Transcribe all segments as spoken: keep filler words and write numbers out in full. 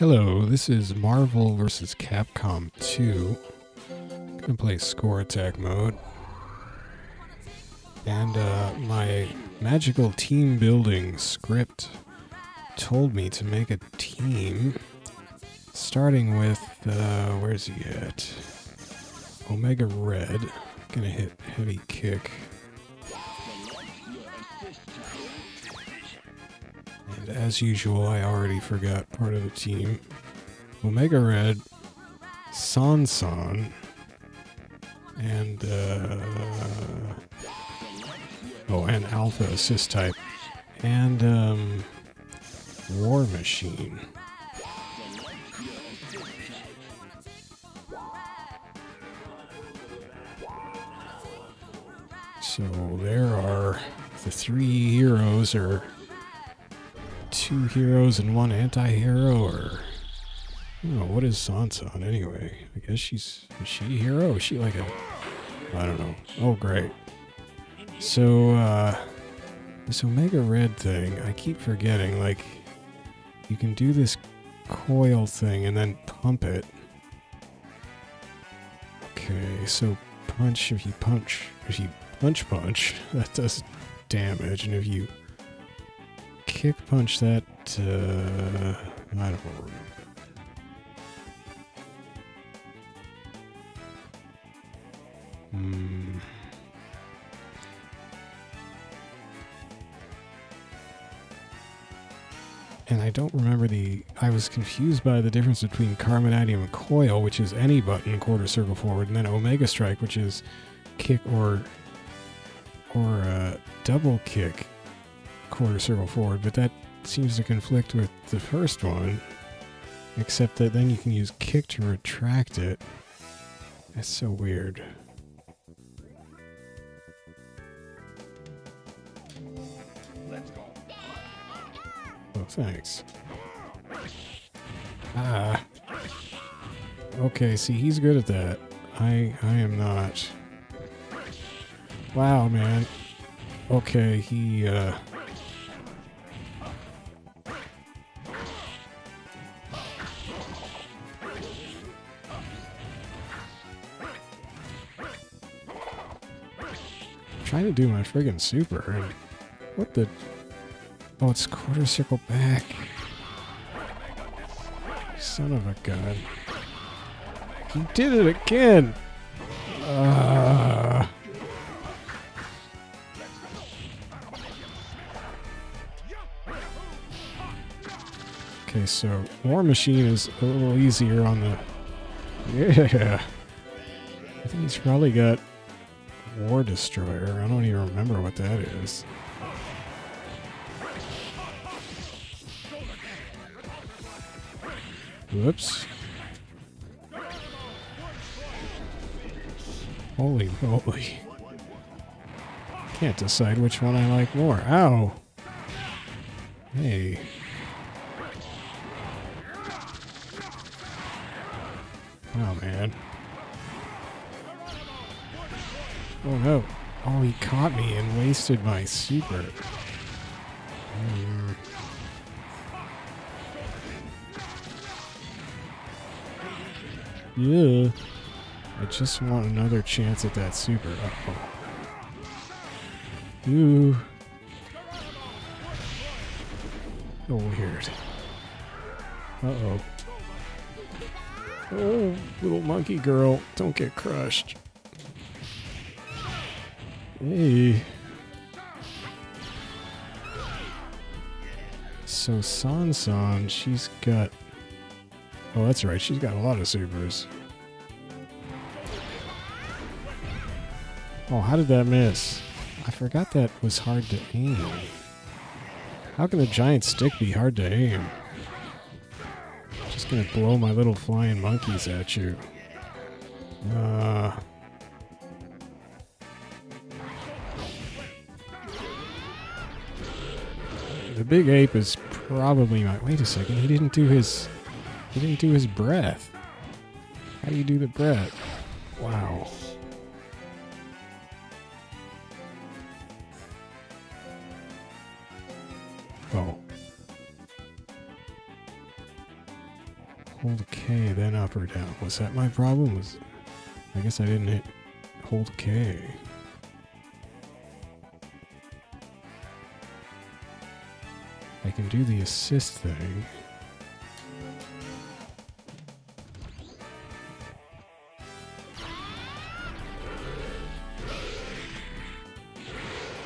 Hello, this is Marvel versus. Capcom two. I'm gonna play score attack mode. And uh, my magical team building script told me to make a team starting with, uh, where's he at? Omega Red. Gonna hit heavy kick. And as usual, I already forgot part of the team. Omega Red, SonSon, and uh, oh, and Alpha assist type, and um, War Machine. So there are the three heroes, or two heroes and one anti-hero, or I don't know, what is SonSon anyway? I guess she's, is she a hero? Is she like a, I don't know. Oh, great. So, uh, this Omega Red thing, I keep forgetting, like, you can do this coil thing and then pump it. Okay, so punch, if you punch, if you punch punch, that does damage, and if you kick punch that, uh, I don't remember. Hmm. And I don't remember the, I was confused by the difference between Carmonidium and Coil, which is any button, quarter circle forward, and then Omega Strike, which is kick or, or, uh, double kick. Quarter circle forward, but that seems to conflict with the first one, except that then you can use kick to retract it. That's so weird. Let's go. Oh, thanks. Ah. Okay, see, he's good at that. I, I am not. Wow, man. Okay, he, uh... trying to do my friggin' super, and what the... Oh, it's quarter circle back. Son of a gun. You did it again! Uh... Okay, so War Machine is a little easier on the... Yeah! I think he's probably got... War Destroyer. I don't even remember what that is. Whoops. Holy moly. Can't decide which one I like more. Ow! Hey. Oh, man. Oh no. Oh, he caught me and wasted my super. Mm. Yeah. I just want another chance at that super. Uh-oh. Ooh. Oh, weird. Uh-oh. Oh, little monkey girl. Don't get crushed. Hey. So SonSon, she's got... Oh, that's right, she's got a lot of supers. Oh, how did that miss? I forgot that was hard to aim. How can a giant stick be hard to aim? I'm just gonna blow my little flying monkeys at you. Uh... The big ape is probably my... Wait a second, he didn't do his... He didn't do his breath. How do you do the breath? Wow. Oh. Hold K, then up or down. Was that my problem? Was I guess I didn't hit hold K. I can do the assist thing.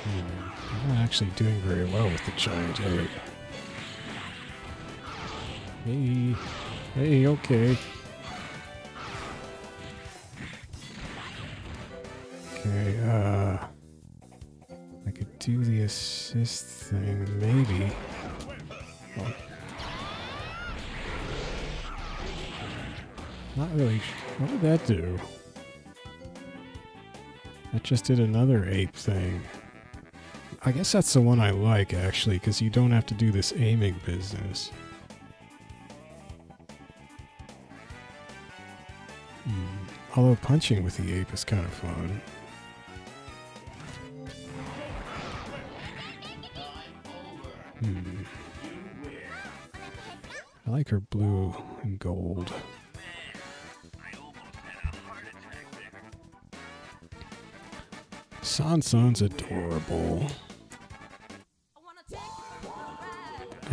Hmm. I'm not actually doing very well with the giant egg. Hey, hey, okay. Okay, uh... I could do the assist thing, maybe. Oh. Not really... What did that do? That just did another ape thing. I guess that's the one I like, actually, because you don't have to do this aiming business. Although punching with the ape is kind of fun. Hmm. I like her blue and gold. SonSon's adorable.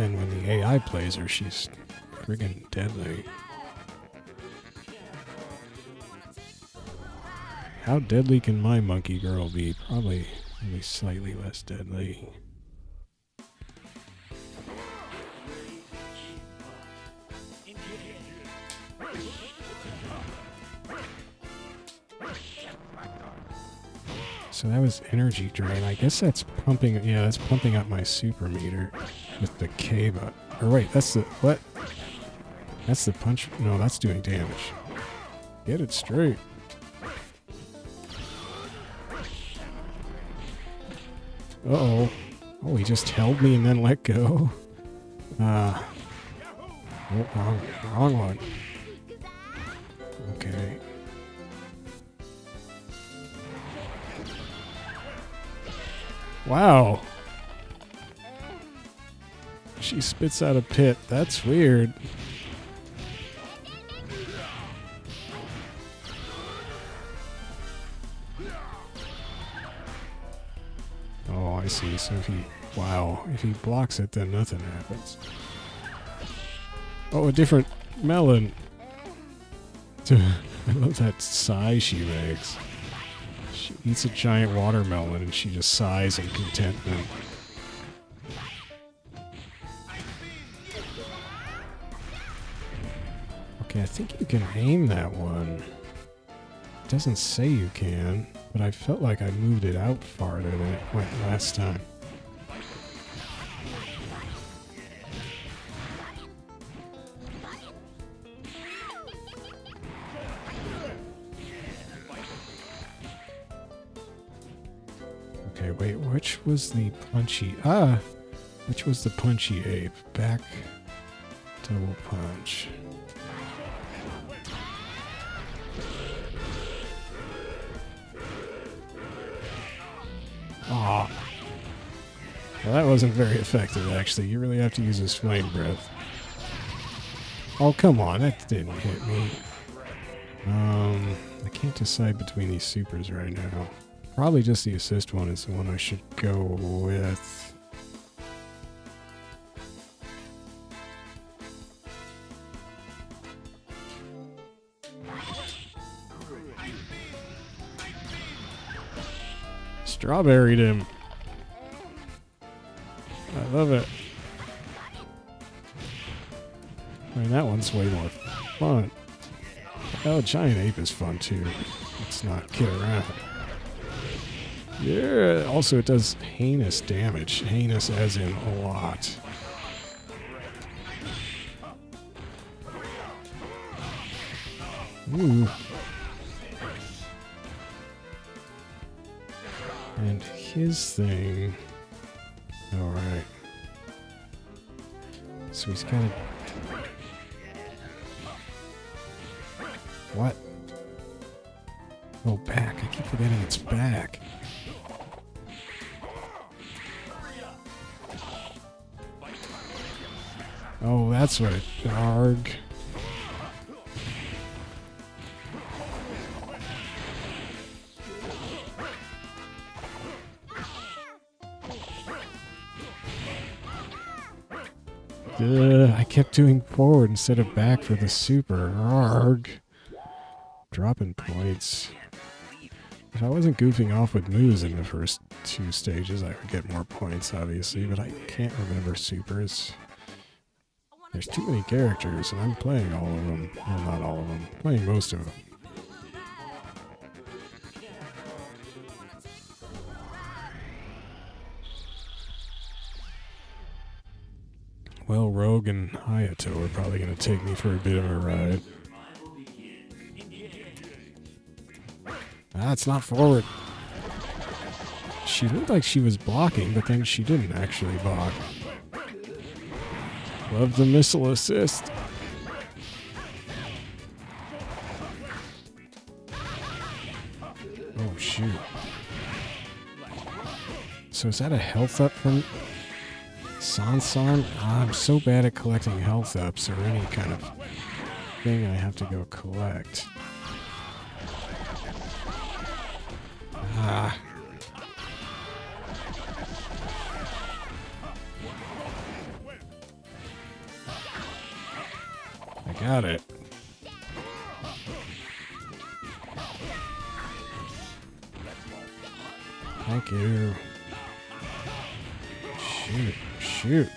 And when the A I plays her, she's friggin' deadly. How deadly can my monkey girl be? Probably, probably slightly less deadly. So that was energy drain. I guess that's pumping, yeah, that's pumping up my super meter with the K button. Or wait, that's the, what? That's the punch, no, that's doing damage. Get it straight. Uh-oh. Oh, he just held me and then let go? Uh... Oh, wrong, wrong one. Okay. Wow! She spits out a pit. That's weird. I see, so if he, wow, if he blocks it, then nothing happens. Oh, a different melon. I love that sigh she makes. She eats a giant watermelon and she just sighs in contentment. Okay, I think you can aim that one. It doesn't say you can. But I felt like I moved it out farther than it went last time. Okay, wait, which was the punchy... Ah! Which was the punchy ape? Back... double punch. Aw. Well, that wasn't very effective, actually. You really have to use his flame breath. Oh, come on. That didn't hit me. Um, I can't decide between these supers right now. Probably just the assist one is the one I should go with. Strawberried him. I love it. I mean, that one's way more fun. Oh, giant ape is fun too. Let's not kid around. Yeah, also it does heinous damage. Heinous as in a lot. Ooh. And his thing... Alright. So he's kind of... What? Oh, back. I keep forgetting it's back. Oh, that's what it... Arg. Ugh, I kept doing forward instead of back for the super. Arrgh. Dropping points. If I wasn't goofing off with moves in the first two stages, I would get more points, obviously, but I can't remember supers. There's too many characters, and I'm playing all of them. Well, not all of them. I'm playing most of them. Well, Rogue and Hayato are probably going to take me for a bit of a ride. Ah, it's not forward. She looked like she was blocking, but then she didn't actually block. Love the missile assist. Oh, shoot. So is that a health up from SonSon? Ah, I'm so bad at collecting health ups or any kind of thing I have to go collect. Ah. I got it. Thank you. Shoot, shoot.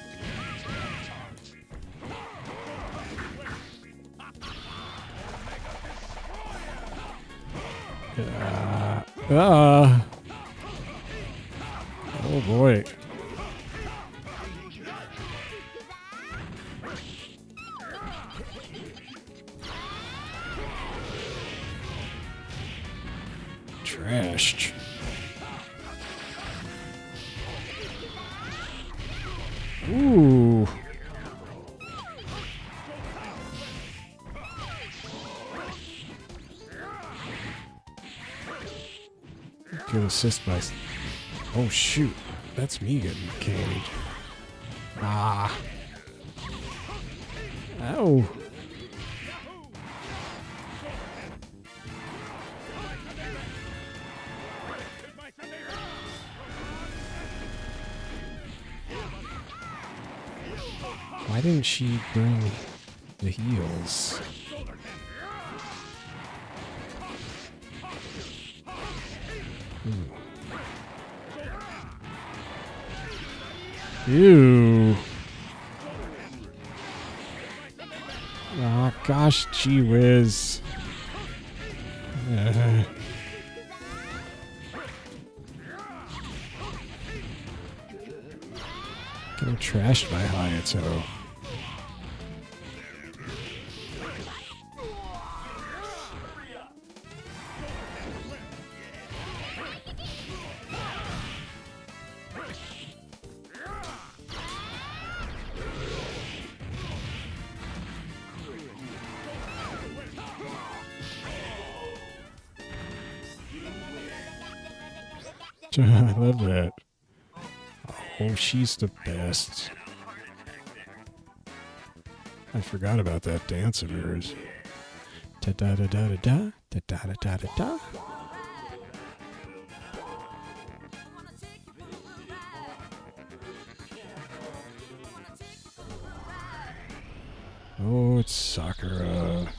Uh, uh. Oh boy. Trashed. Ooh. Good assist by... Oh shoot, that's me getting caged. Ah. Ow. Why didn't she bring the heels? Ooh. Ew. Ah, oh, gosh, gee whiz. Uh. Getting trashed by Hayato. I love that. Oh, she's the best. I forgot about that dance of hers. Da da da da da da da da da da da. Oh, it's Sakura.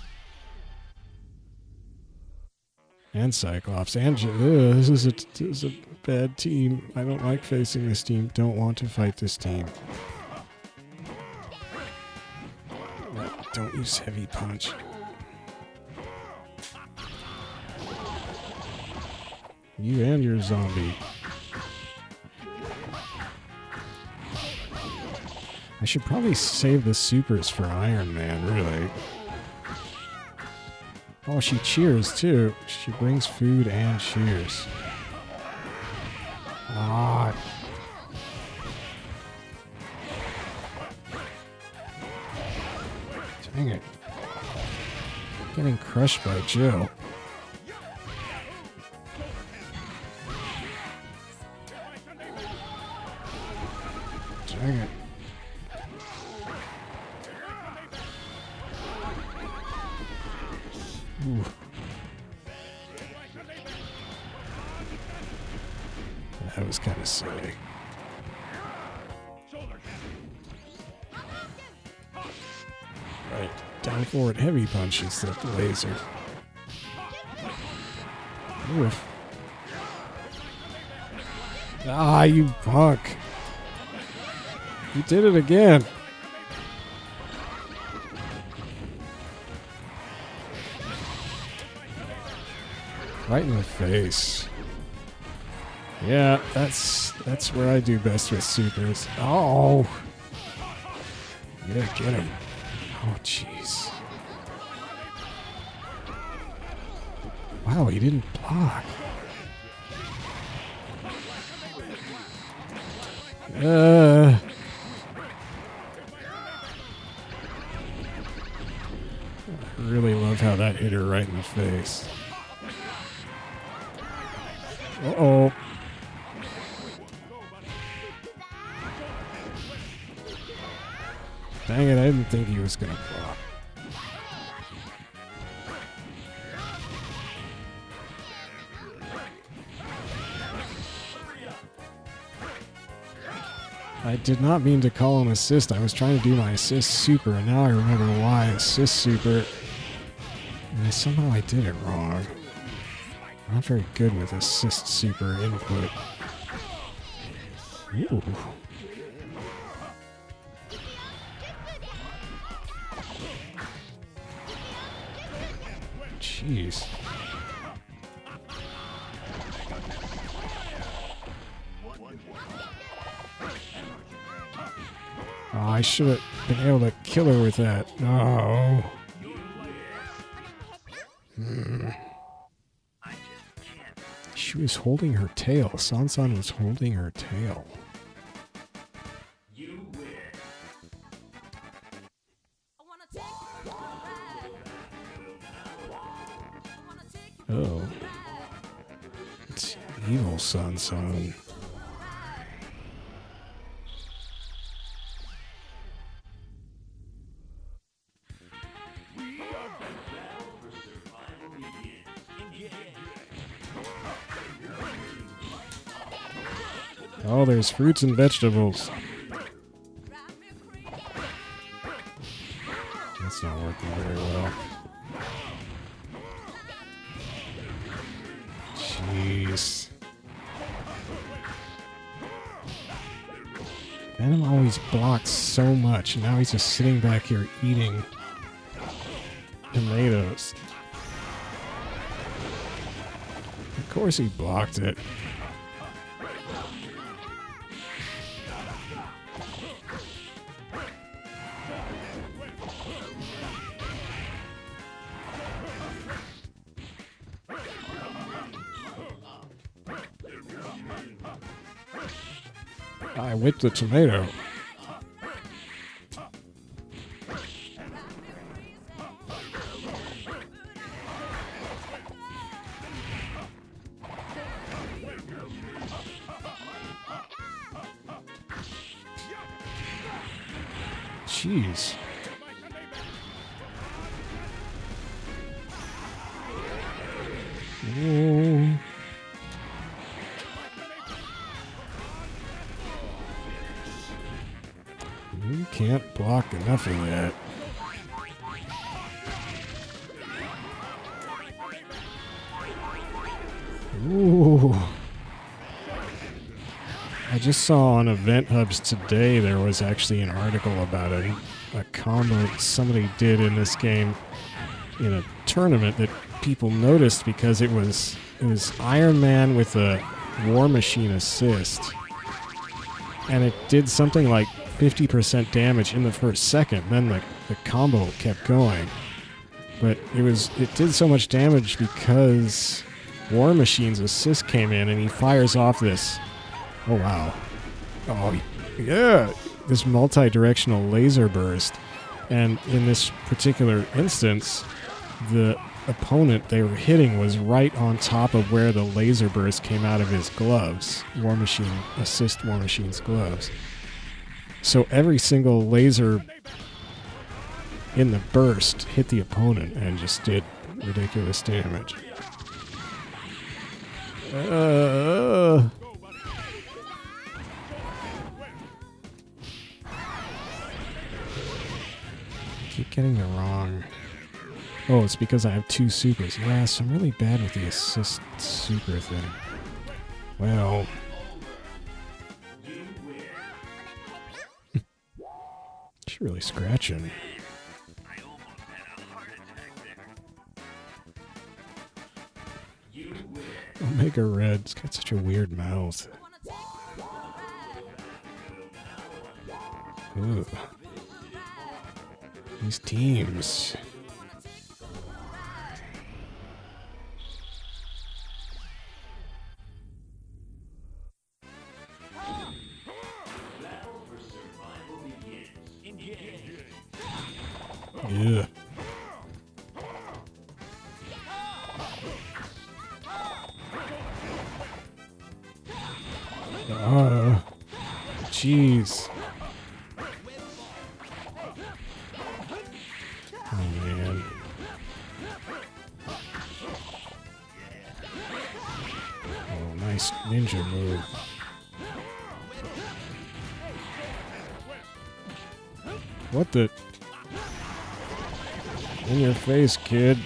And Cyclops, and Joe. Ugh, this is a this is a bad team. I don't like facing this team. Don't want to fight this team. No, don't use heavy punch. You and your zombie. I should probably save the supers for Iron Man, really. Oh, she cheers, too. She brings food and cheers. Ah. Dang it. Getting crushed by Joe. Dang it. Ooh. That was kind of silly. Right, down forward heavy punch instead of the laser. Oof. Ah, you punk. You did it again. Right in the face. Yeah, that's that's where I do best with supers. Oh. Yeah, get him. Oh, jeez. Wow, he didn't block. Uh. I really love how that hit her right in the face. Uh-oh. Dang it, I didn't think he was going to block. I did not mean to call him assist. I was trying to do my assist super, and now I remember why. Assist super. And somehow I did it wrong. I'm not very good with assist super input. Ooh. Jeez. Oh, I should have been able to kill her with that. No. Hmm. She was holding her tail. SonSon was holding her tail. Oh. It's evil SonSon. Oh, there's fruits and vegetables. That's not working very well. Jeez. Venom always blocks so much, and now he's just sitting back here eating tomatoes. Of course he blocked it. I whipped the tomato. Jeez. Oh. You can't block enough of that. Ooh. I just saw on Event Hubs today there was actually an article about a, a combo that somebody did in this game in a tournament that people noticed because it was it was Iron Man with a War Machine assist. And it did something like fifty percent damage in the first second, then the, the combo kept going. But it was it did so much damage because War Machine's assist came in and he fires off this. Oh wow. Oh yeah. This multi-directional laser burst. And in this particular instance, the opponent they were hitting was right on top of where the laser burst came out of his gloves. War Machine assist War Machine's gloves. So every single laser in the burst hit the opponent and just did ridiculous damage. Uh, getting it wrong. Oh, it's because I have two supers. Yeah, so I'm really bad with the assist super thing. Well... She's really scratching. Omega Red. It's got such a weird mouth. Ooh. These teams. Yeah. Uh, jeez. Oh, man. Oh, nice ninja move. What the... In your face, kid.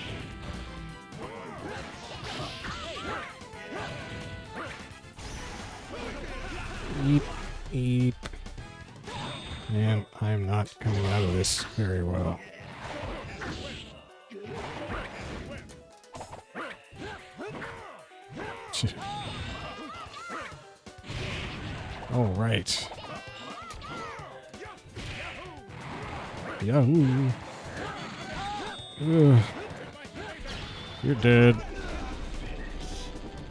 Eep, eep. Man, I'm not coming out of this very well. All right. Yahoo! Ugh. You're dead.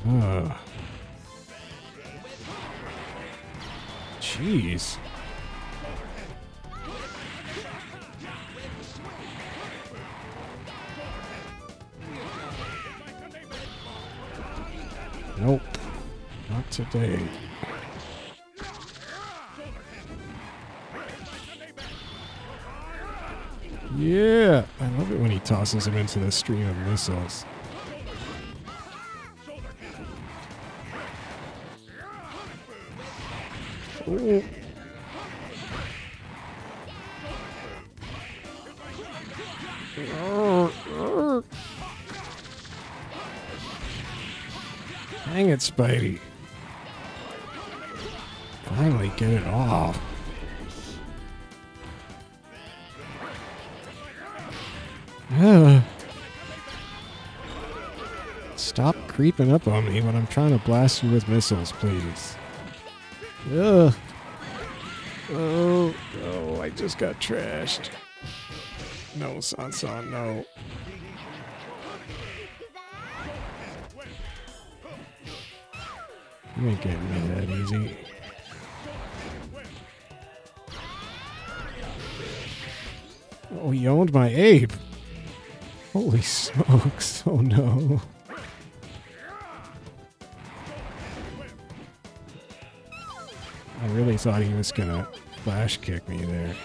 Ugh. Jeez. Nope. Not today. Yeah! I love it when he tosses him into the stream of missiles. Ooh. Dang it, Spidey. Finally get it off. Stop creeping up on me when I'm trying to blast you with missiles, please. Ugh. Oh, oh, I just got trashed. No, SonSon, no. You ain't getting me that easy. Oh, he owned my ape. Holy smokes, oh no. I really thought he was gonna flash kick me there.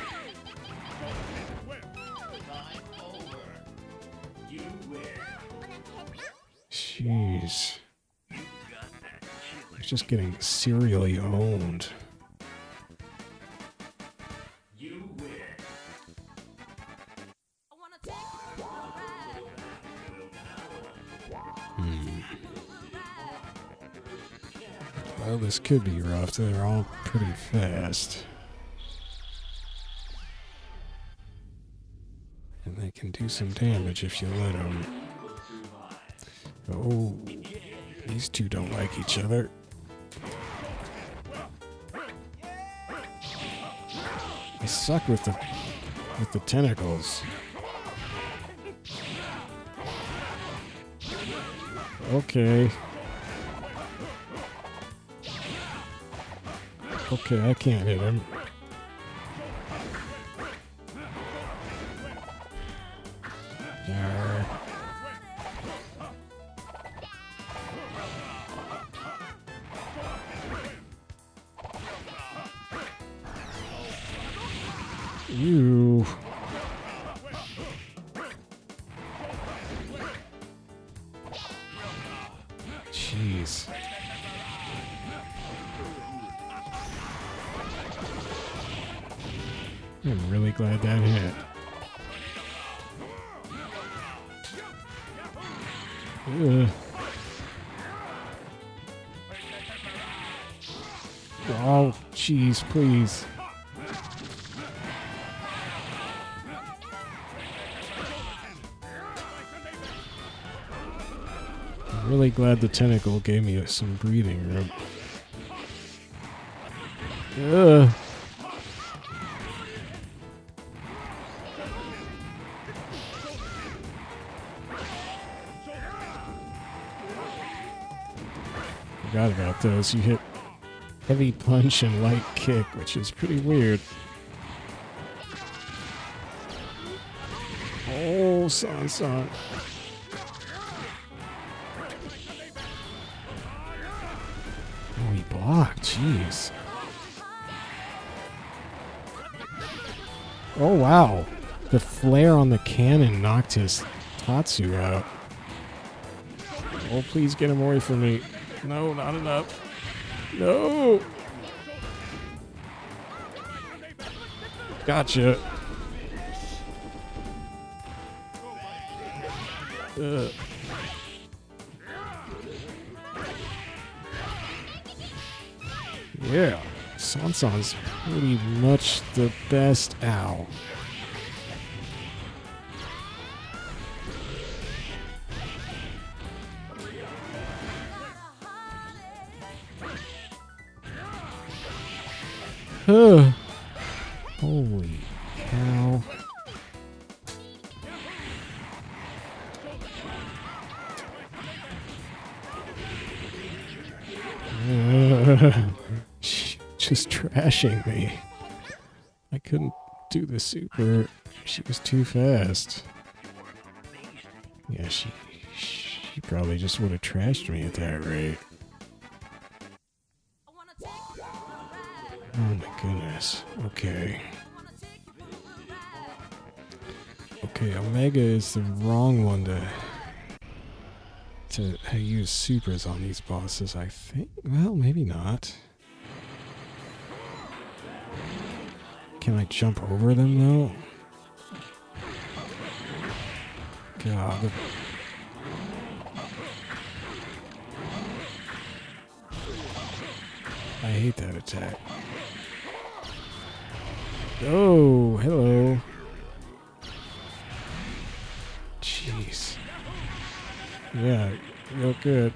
Jeez. I was just getting serially owned. This could be rough. They're all pretty fast. And they can do some damage if you let them. Oh, these two don't like each other. I suck with the with the tentacles. Okay. Okay, I can't hit him. There. Ew. Jeez. I'm really glad that hit. Ugh. Oh, jeez, please. I'm really glad the tentacle gave me some breathing room. Ugh. Forgot about those. You hit heavy punch and light kick, which is pretty weird. Oh, SonSon. Oh, he blocked. Jeez. Oh, wow. The flare on the cannon knocked his Tatsu out. Oh, please get him away from me. No, not enough. No! Gotcha. Ugh. Yeah, SonSon's pretty much the best. Ow. Huh. Holy cow. Uh, she's just trashing me. I couldn't do the super. She was too fast. Yeah, she, she probably just would have trashed me at that rate. Oh my goodness. Okay. Okay, Omega is the wrong one to to use supers on these bosses, I think. Well, maybe not. Can I jump over them though? God. I hate that attack. Oh, hello. Jeez. Yeah, real good.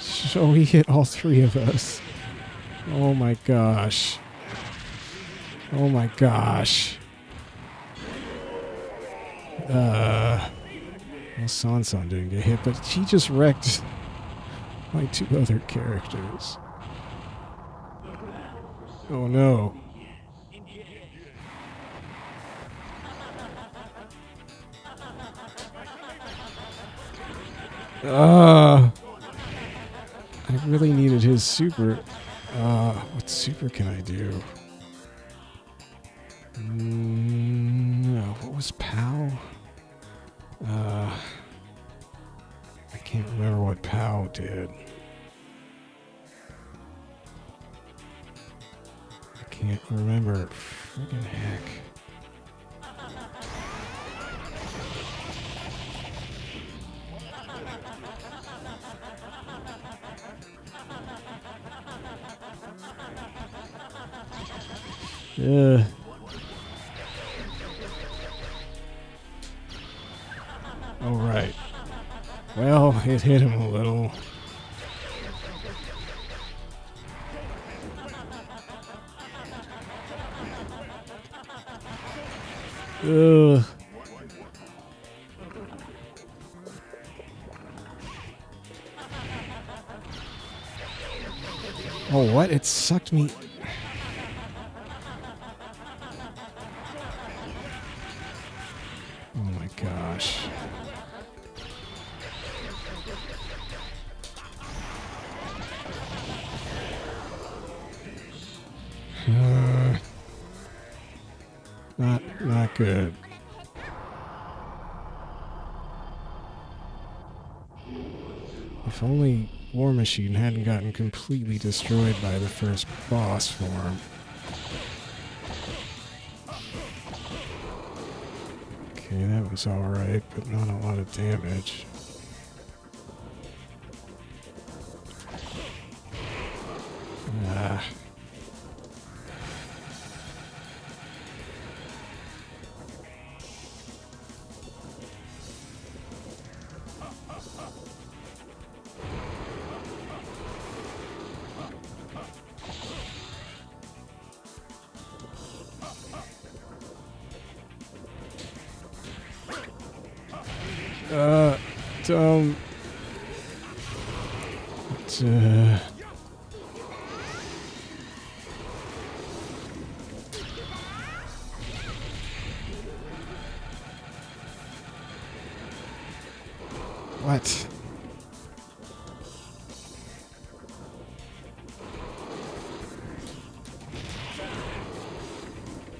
So he hit all three of us. Oh my gosh. Oh my gosh. Uh... Well, SonSon didn't get hit, but she just wrecked my two other characters. Oh no. Uh, I really needed his super. Uh, what super can I do? Mm, uh, what was Pow? Uh, I can't remember what Pow did. I can't remember. Friggin' heck. Yeah. Alright. Well, it hit him a little. Ugh. Oh, what? It sucked me. Oh my gosh. Uh, not, not good. If only War Machine hadn't gotten completely destroyed by the first boss for him. Okay, that was alright, but not a lot of damage. Ah. Uh, um, it's, uh, what?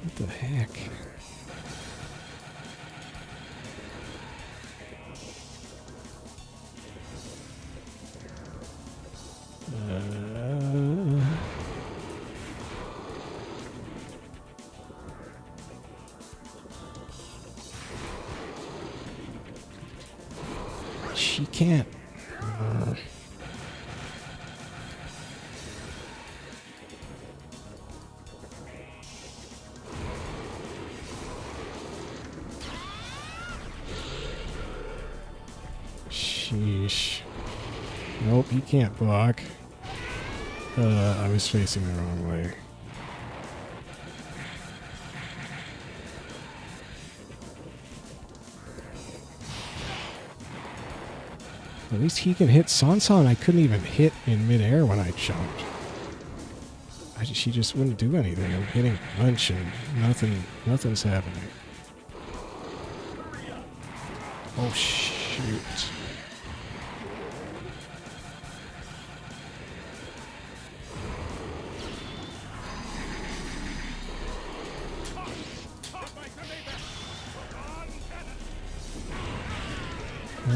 What the heck? She can't. Uh, sheesh. Nope, he can't block. Uh, I was facing the wrong way. At least he can hit SonSon. I couldn't even hit in midair when I jumped. I just, she just wouldn't do anything. I'm hitting punch and nothing, nothing's happening. Oh, shoot.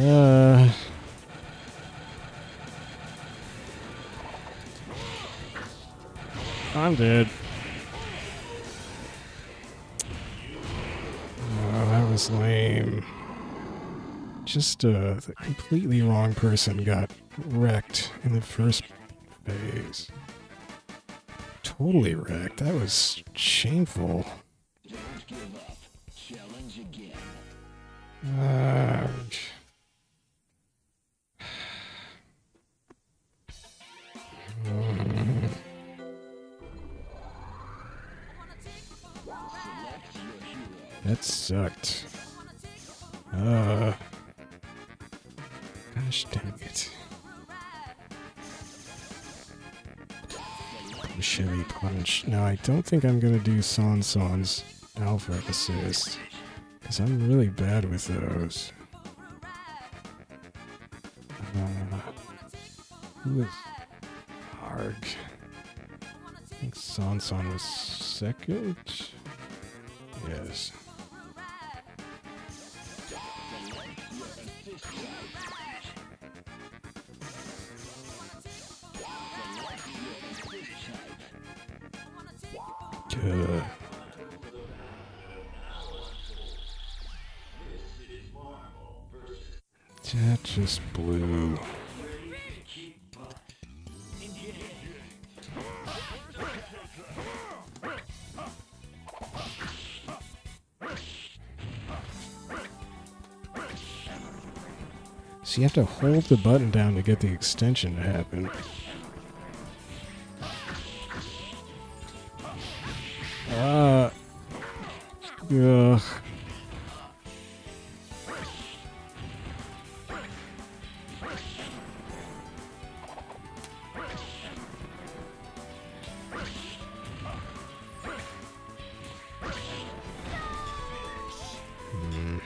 Uh... I'm dead. Oh, that was lame. Just uh, the completely wrong person got wrecked in the first phase. Totally wrecked. That was shameful. Don't give up. Challenge again. Uh, That sucked. Uh, gosh dang it. Chevy punch. Now I don't think I'm gonna do SonSon's alpha assist, because I'm really bad with those. Uh, who is Arg? I think SonSon was second? Yes. Uh. That just blew. So you have to hold the button down to get the extension to happen. Uh, ugh. Mm.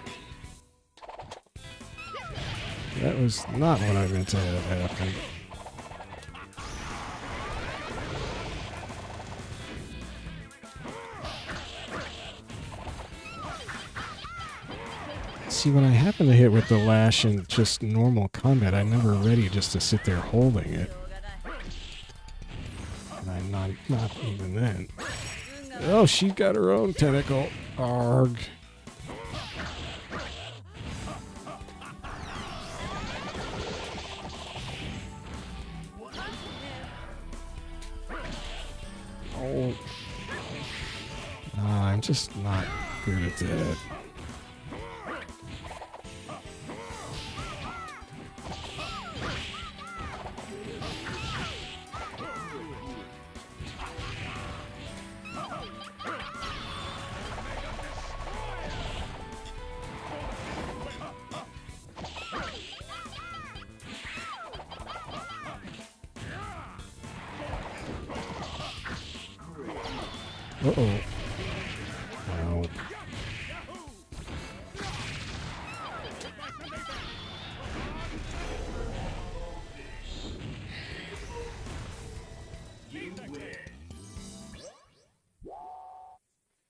That was not what I meant to have happen. see, when I happen to hit with the lash in just normal combat, I'm never ready just to sit there holding it. And I'm not, not even then. Oh, she's got her own tentacle. Arg. Oh. No, I'm just not good at that. Uh-oh. Wow. You win.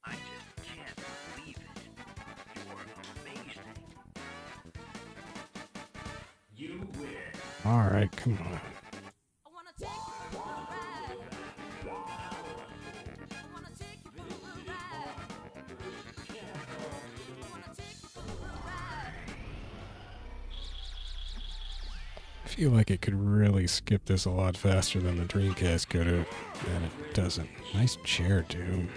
I just can't believe it. You're amazing. You win. All right, come on. I feel like it could really skip this a lot faster than the Dreamcast could have, and it doesn't. Nice chair, dude.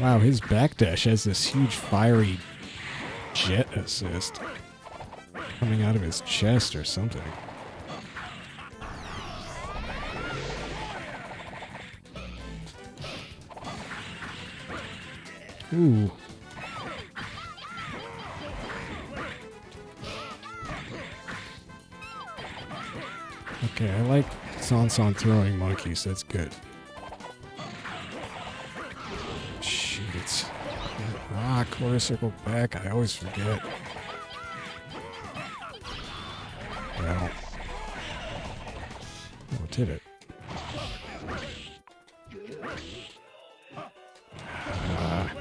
Wow, his backdash has this huge fiery jet assist coming out of his chest or something. Ooh. Okay, I like SonSon throwing monkeys, that's good. Shoot, it's... Ah, quarter circle back, I always forget. Well... Oh, it did it. Ah.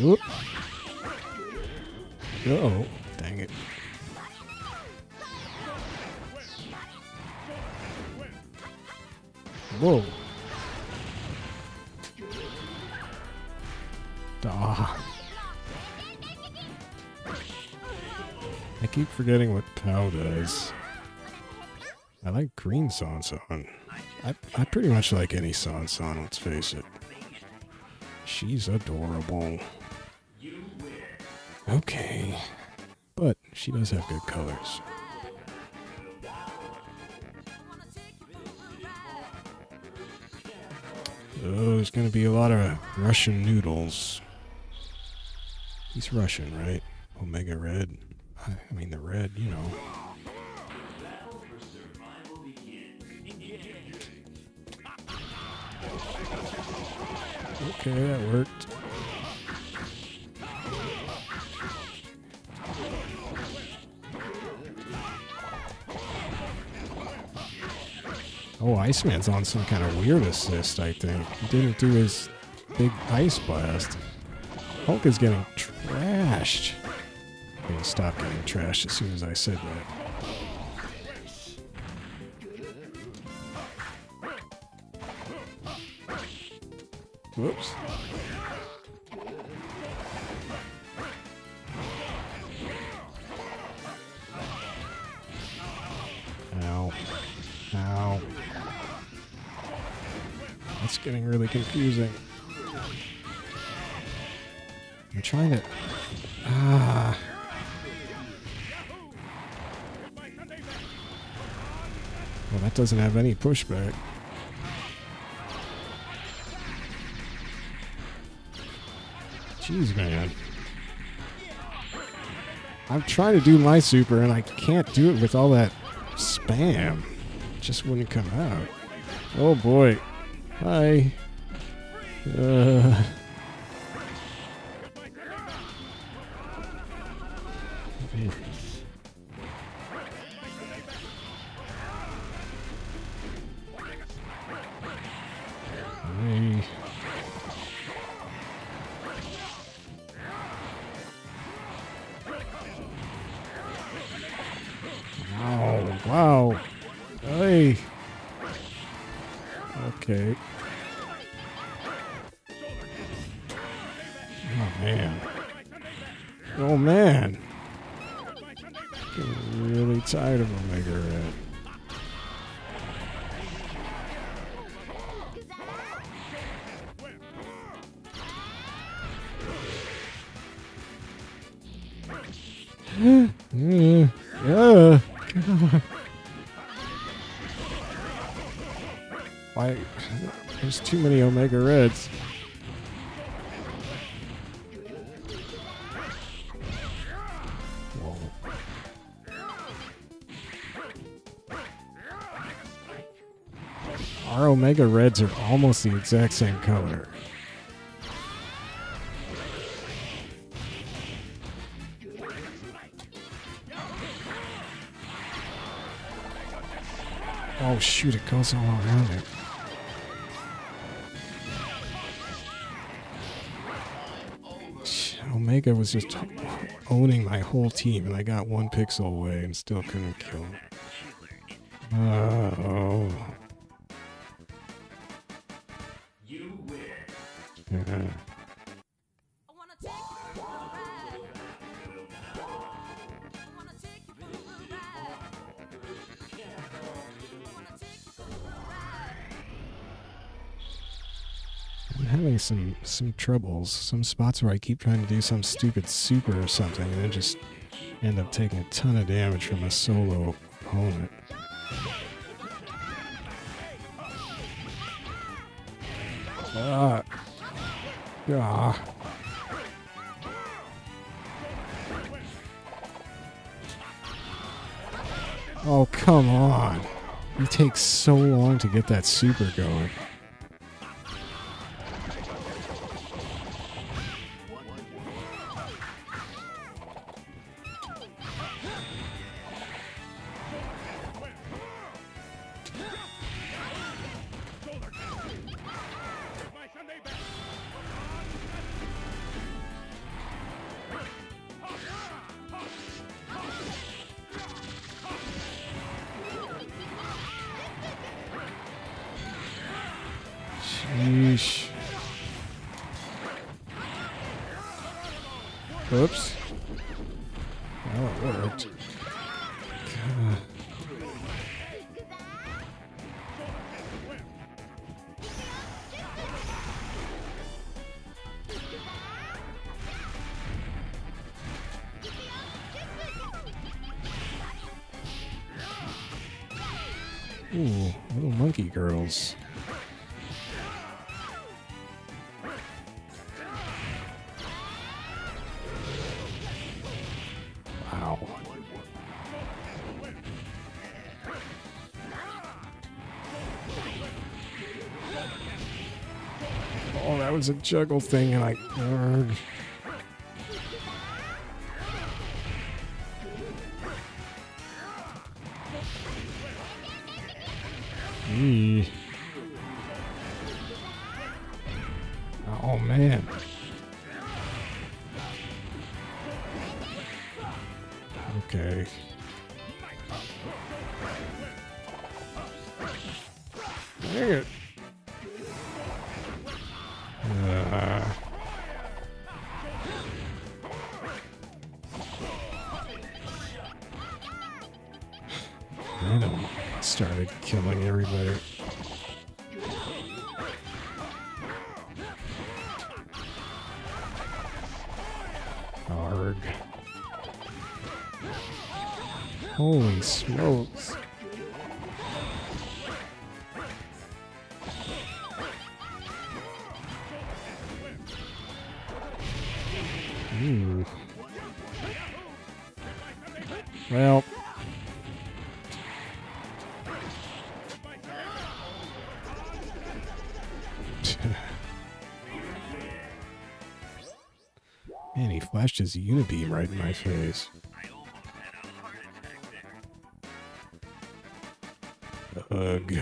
Oop. Uh-oh. Dang it. Whoa. Ah. I keep forgetting what Tao does. I like green SonSon. I, I pretty much like any SonSon, let's face it. She's adorable. Okay, but she does have good colors. Oh, there's gonna be a lot of Russian noodles. He's Russian, right? Omega Red. I, I mean the red, you know. Okay, that worked. Oh, Iceman's on some kind of weird assist, I think. He didn't do his big ice blast. Hulk is getting trashed. I'm gonna stop getting trashed as soon as I said that. Whoops. Ow. That's getting really confusing. I'm trying to... Ah... Well, that doesn't have any pushback. Jeez, man. I'm trying to do my super, and I can't do it with all that spam. It just wouldn't come out. Oh, boy. Hi. Uh... Too many Omega Reds. Whoa. Our Omega Reds are almost the exact same color. Oh shoot, it goes all around it. Omega was just owning my whole team, and I got one pixel away and still couldn't kill him. Uh-oh. You win. Yeah. Having some some troubles, some spots where I keep trying to do some stupid super or something, and I just end up taking a ton of damage from a solo opponent. Ah, ah. Oh come on! It takes so long to get that super going. Oops. Well, it worked. God. Ooh, little monkey girls. A juggle thing, and I urgh. Mm. Oh man. Okay. Dang it. started killing everybody. Arg. Holy smokes. Ooh. Well. Man, he flashed his unibeam right in my face. Ugh.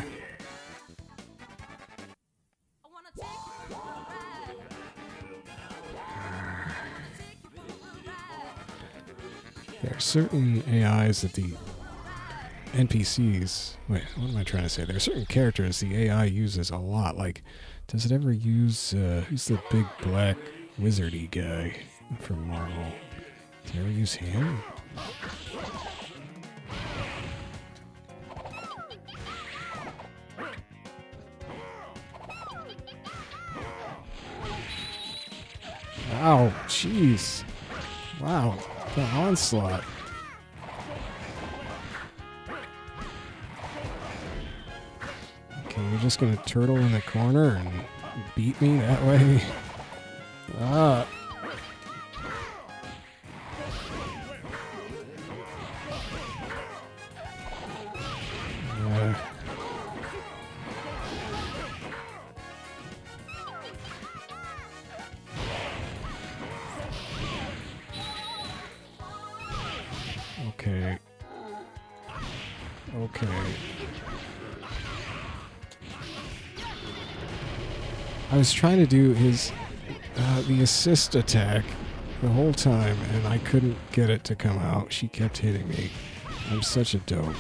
There are certain A Is that the N P Cs... Wait, what am I trying to say? There are certain characters the A I uses a lot. Like, does it ever use... Uh, who's the big black wizardy guy from Marvel? Did it ever use him? Wow, jeez. Wow, the onslaught. Okay, you're just gonna turtle in the corner and beat me that way? Ah. Uh. Okay. Okay. I was trying to do his Uh, the assist attack the whole time, and I couldn't get it to come out. She kept hitting me. I'm such a dope.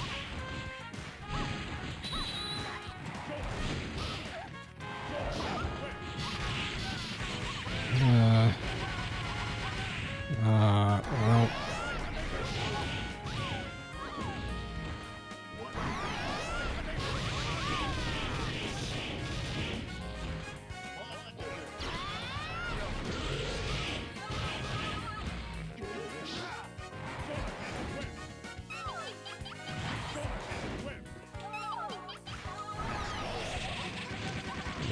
Uh, uh, well.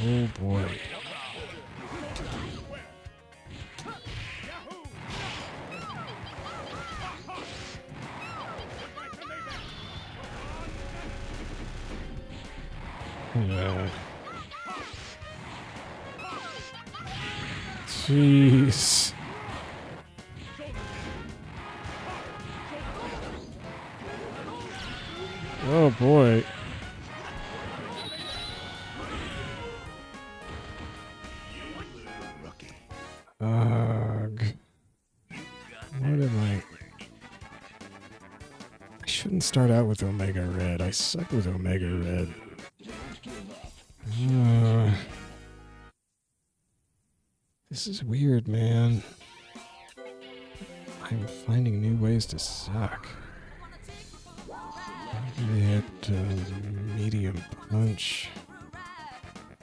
Oh boy. Uh, jeez. Oh boy. Start out with Omega Red. I suck with Omega Red. Uh, this is weird, man. I'm finding new ways to suck. Maybe hit uh, medium punch.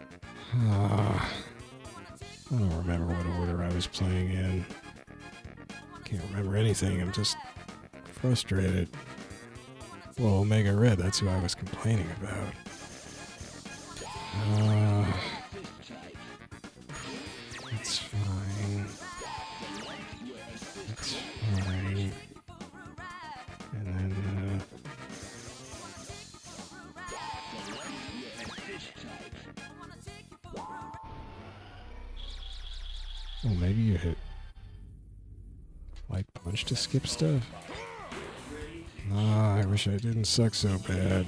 Uh, I don't remember what order I was playing in. Can't remember anything. I'm just frustrated. Well, Omega Red, that's who I was complaining about. Uh, that's fine. That's fine. And then, uh... oh, maybe you hit light punch to skip stuff? Ah, I wish I didn't suck so bad.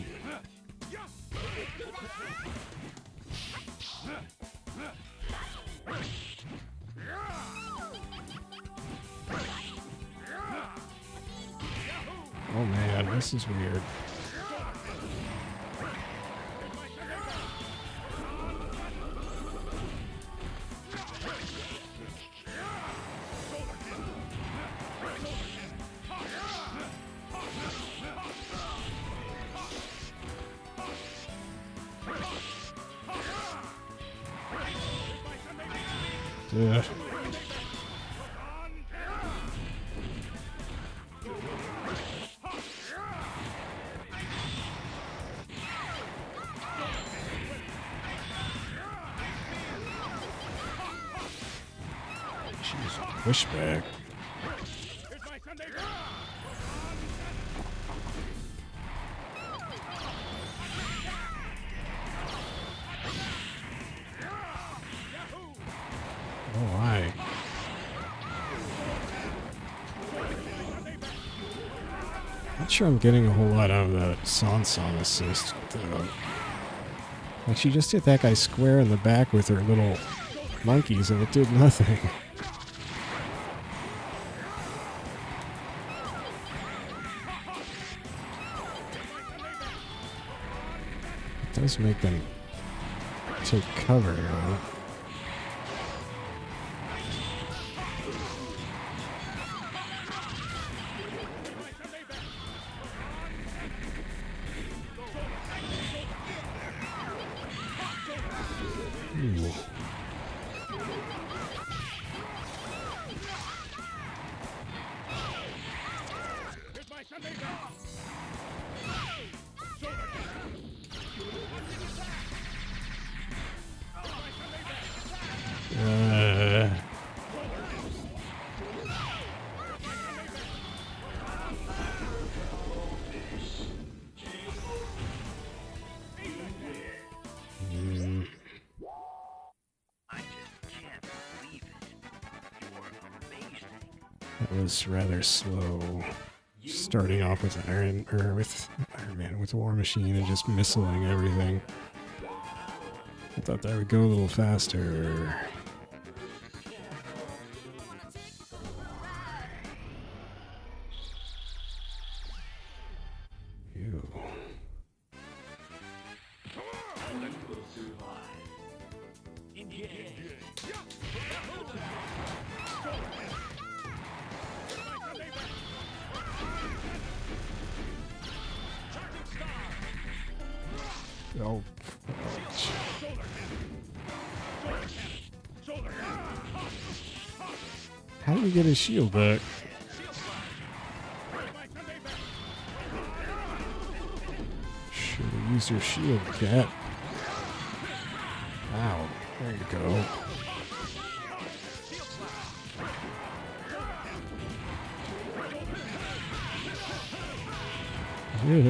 Oh man, this is weird. Yeah. She's a pushback. I'm getting a whole lot out of that SonSon assist, though. Like, she just hit that guy square in the back with her little monkeys, and it did nothing. It does make them take cover, though. Rather slow, starting off with Iron or with Iron Man with War Machine and just missiling everything. I thought that would go a little faster. Ew. Oh, how do you get his shield back? Should have used your shield, cat. Ow, there you go.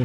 Yeah.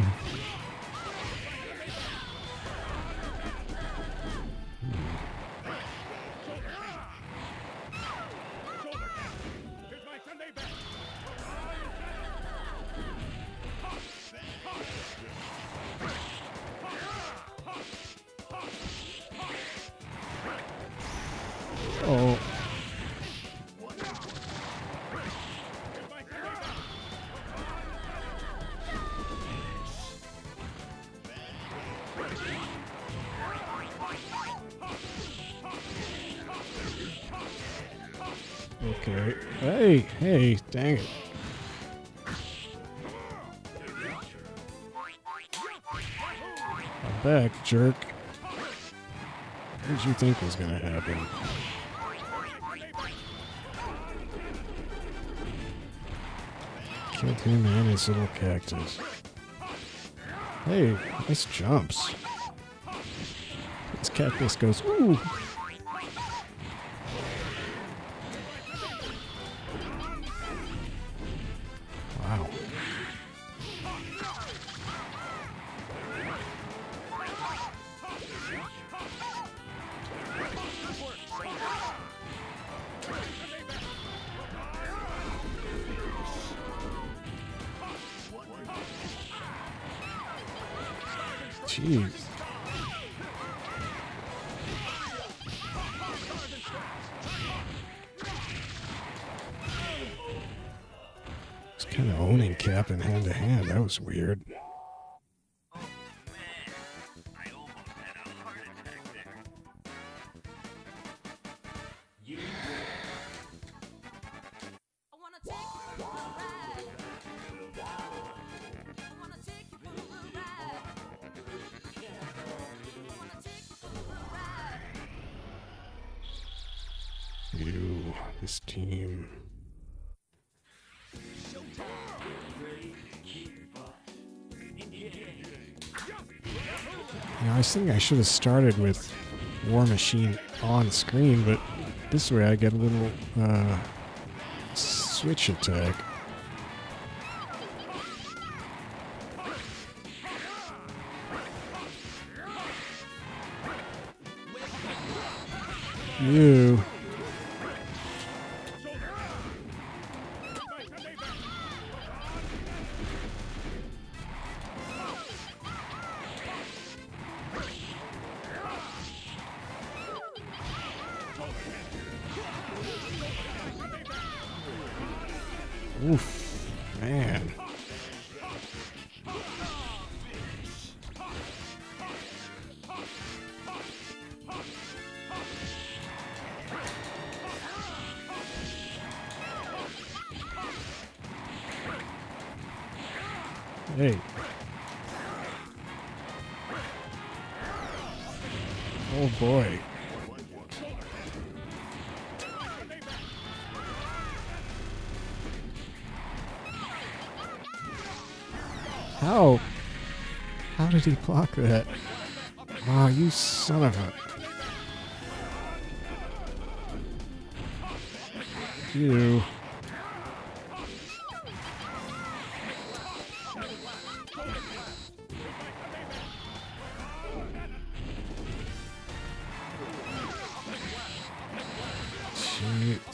Okay. Hey, hey, dang it. I'm back, jerk. What did you think was gonna happen? Killed him and his little cactus. Hey, nice jumps. This cactus goes, ooh! Jeez. It's kind of owning Cap in hand to hand. That was weird. Oh, man. I almost had a heart attack there. Yeah. I wanna take you for a ride. I wanna take you for a ride. his team. You know, I think I should have started with War Machine on screen, but this way I get a little uh, switch attack. You. Oof, man. Hey. Oh boy. How? How did he block that? Oh, you son of a... You.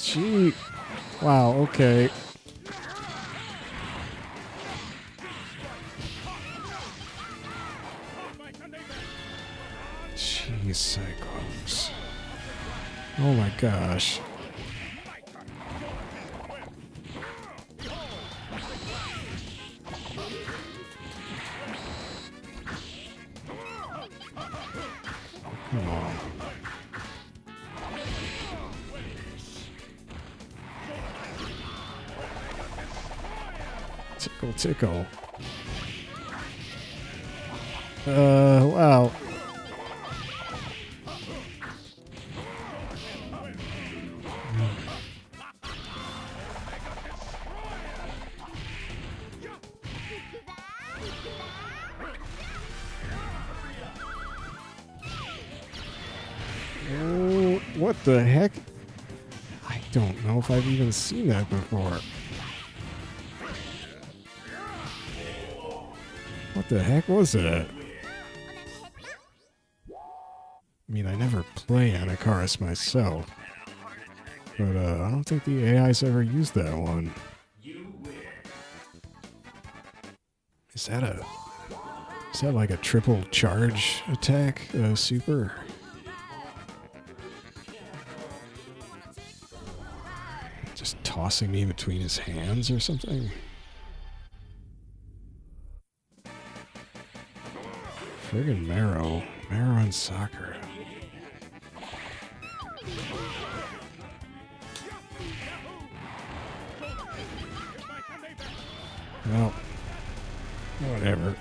Gee, wow, okay. Jeez, Cyclops. Oh my gosh. Come on. Tickle, tickle. Uh, wow. Oh, what the heck? I don't know if I've even seen that before. What the heck was that? I mean, I never play Anakaris myself, but uh, I don't think the A I's ever used that one. Is that a... Is that like a triple charge attack? Uh, super? Just tossing me between his hands or something? Friggin' Marrow. Marrow and Sakura. Well, whatever.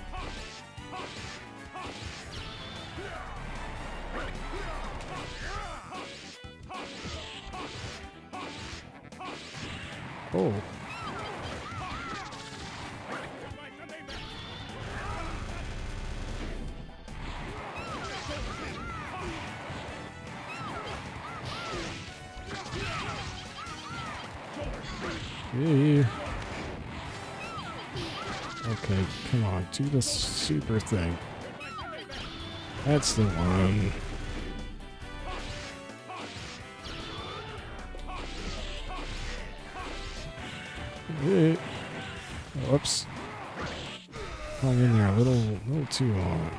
Oh. Yeah. Okay, come on, do the super thing. That's the one. Yeah. Whoops. Hung in there a little, little too long.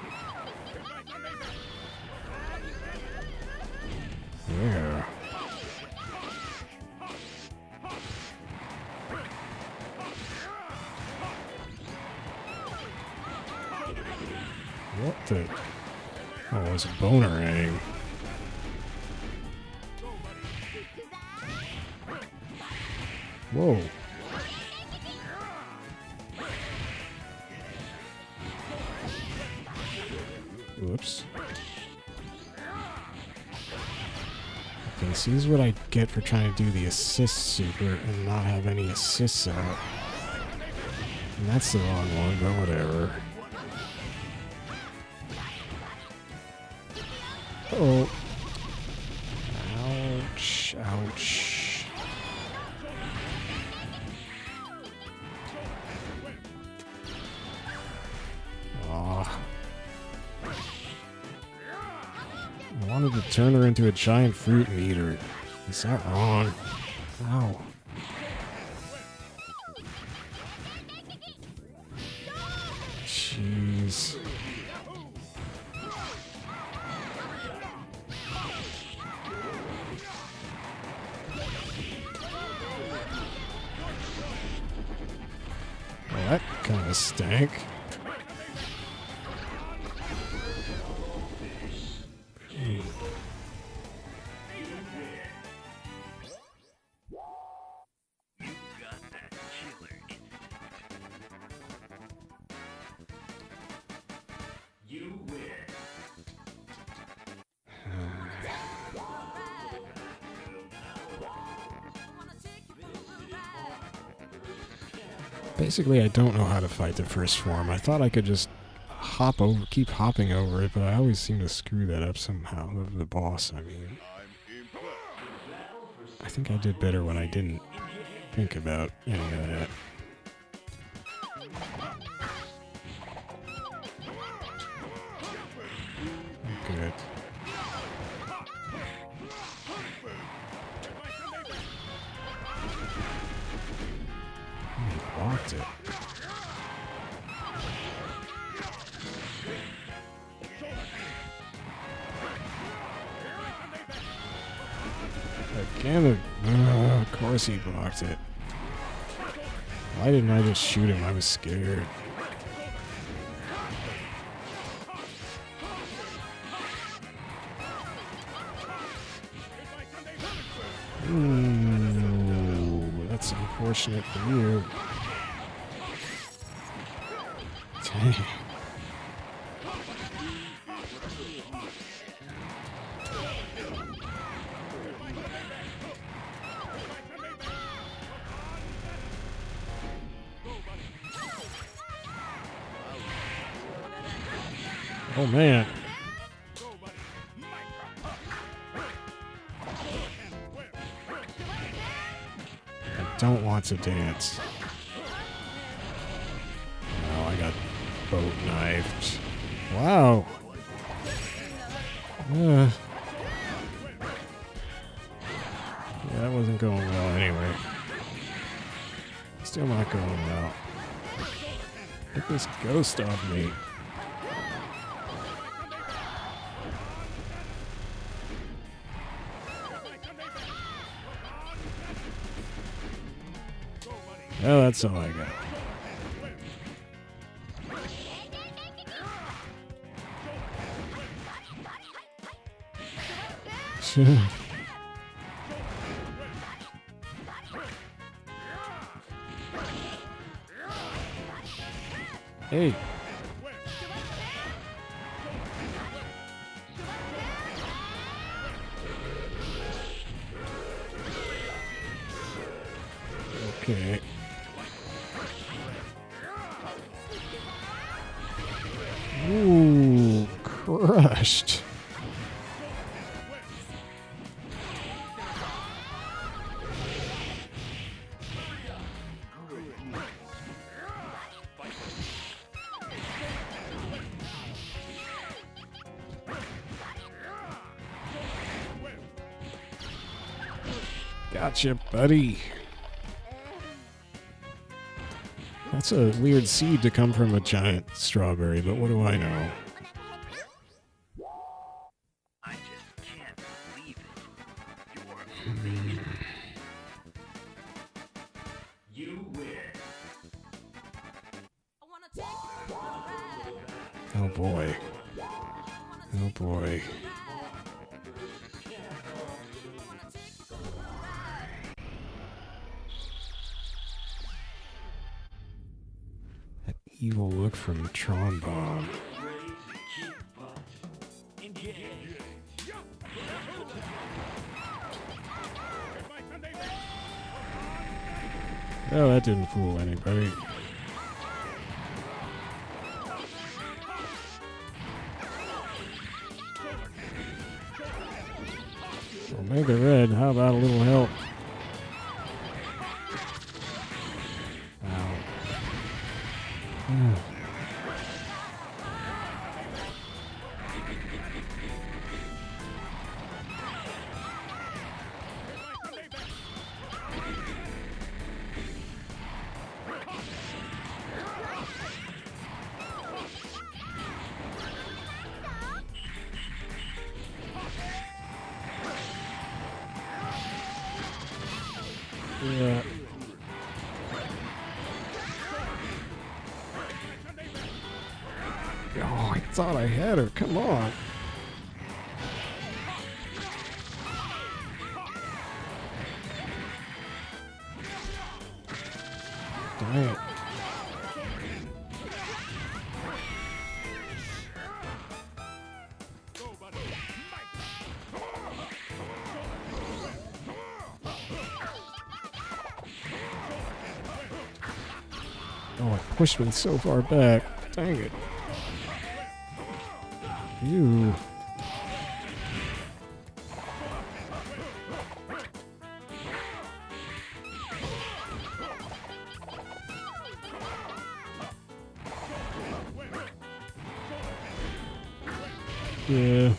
Yeah. What the? Oh, it's a boner aim. Whoa. Whoops. attacking. See, this is what I get for trying to do the assist super and not have any assists out. And that's the wrong one, but whatever. Uh-oh. Ouch, ouch. Aw. I wanted to turn her into a giant fruit and eat her. Is that wrong? Ow. Jeez. Well, that kind of stank. Basically, I don't know how to fight the first form. I thought I could just hop over, keep hopping over it, but I always seem to screw that up somehow. Of the boss, I mean. I think I did better when I didn't think about any of that. Good. Blocked it. Again, uh, of course he blocked it. Why didn't I just shoot him? I was scared. Ooh, that's unfortunate for you. Dang. Oh man. I don't want to dance. Oh, I got boat knifed. Wow. Uh, yeah, that wasn't going well anyway. Still not going well. Get this ghost off me. Well, that's all I got. Hey. Okay. Ooh, crushed. Gotcha, buddy. That's a weird seed to come from a giant strawberry, but what do I know? I just can't believe it. You're amazing. You win. Oh boy. Oh boy. Evil look from Tron Bomb. Oh, that didn't fool anybody. Omega Red, how about a little help? Ow. Yeah. Oh, I thought I had her. Come on. Damn it. Oh, I pushed me so far back. Dang it. You. Yeah.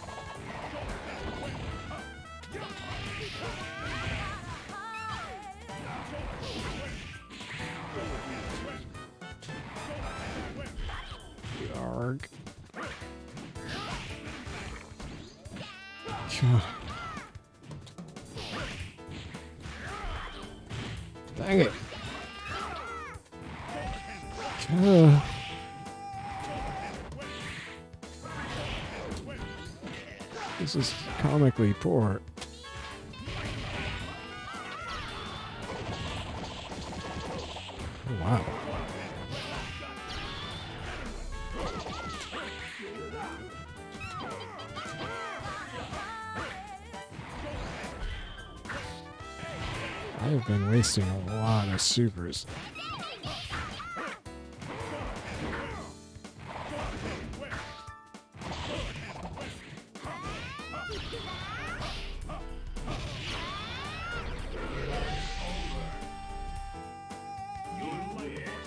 Dang it. Uh. This is comically poor. Oh, wow. I've been wasting a lot of supers.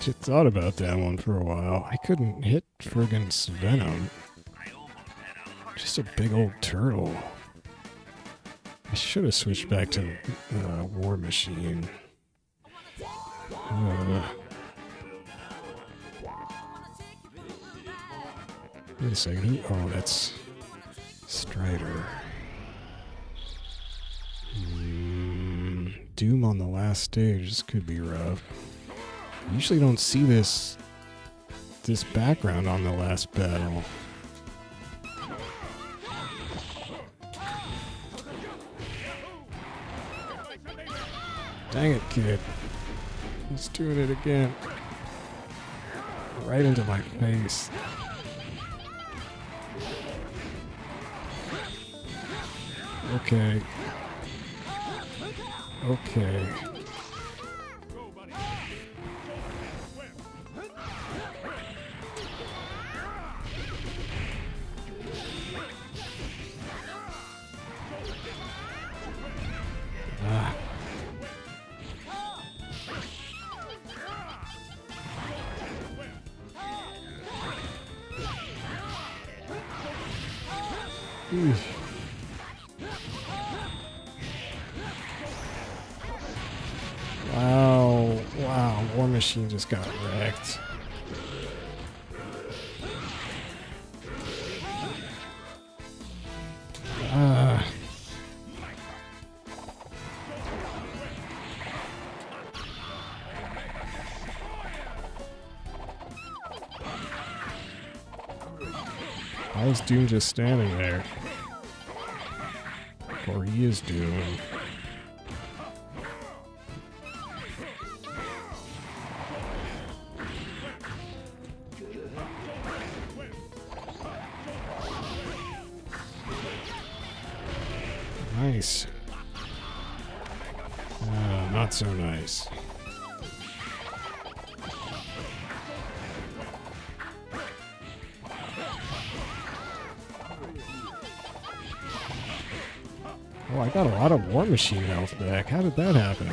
Just thought about that one for a while. I couldn't hit friggin' Venom. Just a big old turtle. I should have switched back to uh, War Machine. Uh, wait a second. Oh, that's Strider. Mm, Doom on the last stage. This could be rough. I usually don't see this this background on the last battle. Dang it, kid. He's doing it again. Right into my face. Okay. Okay. Oof. Wow, wow, War Machine just got wrecked. Ah. Why is Doom just standing there? Or he is Doom. Nice. Uh, not so nice. Oh, I got a lot of War Machine health back. How did that happen?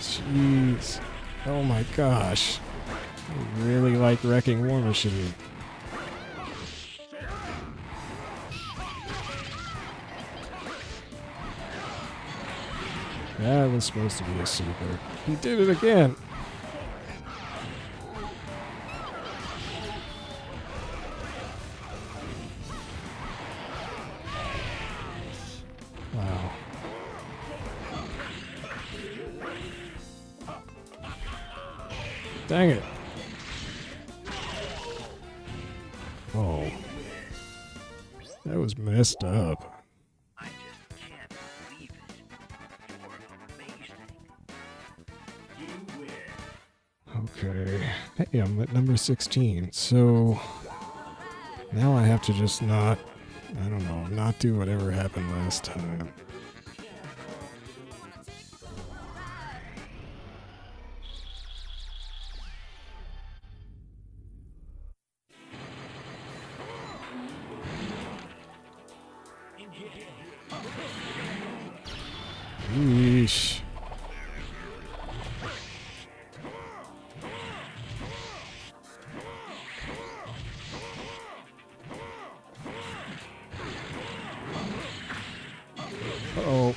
Jeez. Oh my gosh. I really like wrecking War Machine. That was supposed to be a super. He did it again! Wow. Dang it! Oh. That was messed up. Okay, hey, I'm at number sixteen, so now I have to just not, I don't know, not do whatever happened last time. Yeesh. Uh-oh.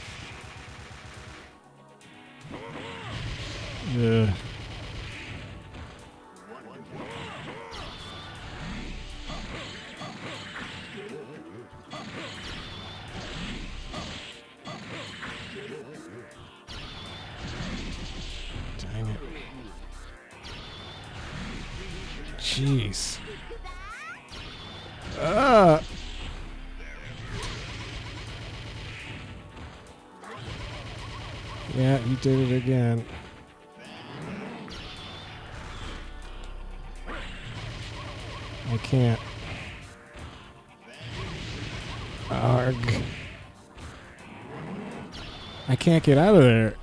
Yeah. Dang it. Jeez. Ah! Yeah, he did it again. I can't. Arg. I can't get out of there.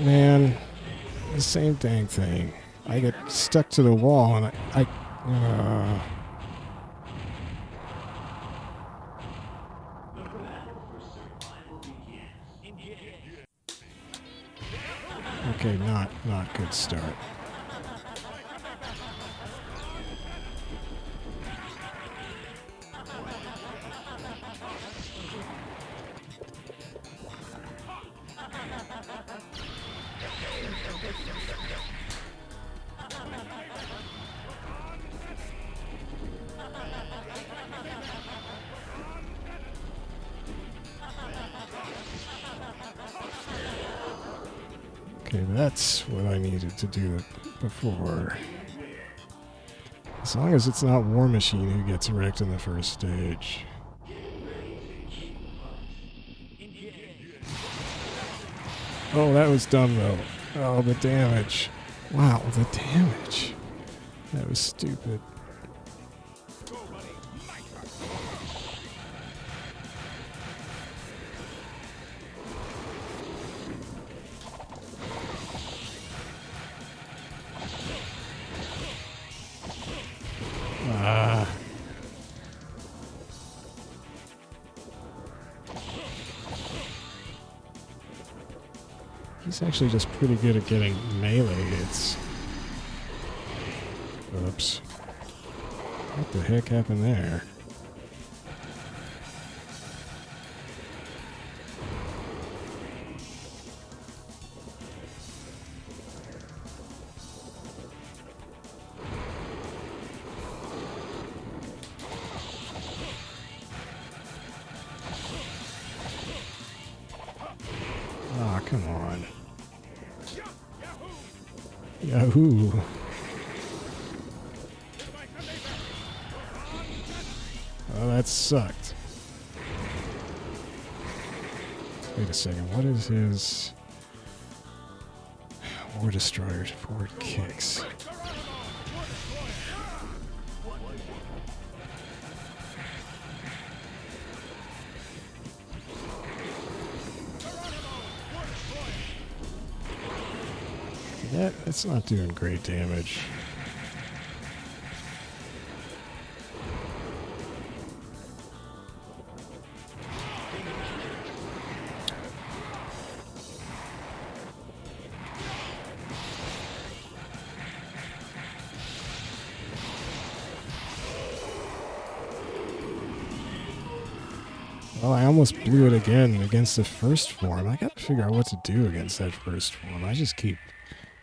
Man, the same dang thing. I get stuck to the wall and I... I uh, Okay, not, not good start. Okay, that's what I needed to do before. As long as it's not War Machine who gets wrecked in the first stage. Oh, that was dumb though. Oh, the damage. Wow, the damage. That was stupid. He's actually just pretty good at getting melee hits. Oops. What the heck happened there? Ah, come on. Yahoo! Oh, that sucked. Wait a second, what is his... War Destroyer's forward kicks? Yeah, it's not doing great damage. Well, I almost blew it again against the first form. I got to figure out what to do against that first form. I just keep...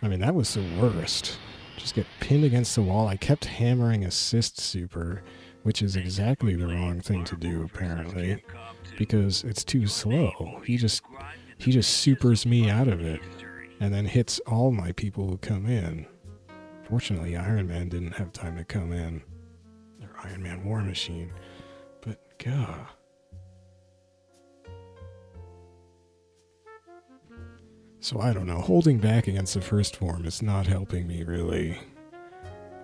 I mean, that was the worst. Just get pinned against the wall. I kept hammering assist super, which is exactly the wrong thing to do, apparently, because it's too slow. He just, he just supers me out of it and then hits all my people who come in. Fortunately, Iron Man didn't have time to come in. Or Iron Man War Machine. But, gah. So I don't know, holding back against the first form is not helping me, really.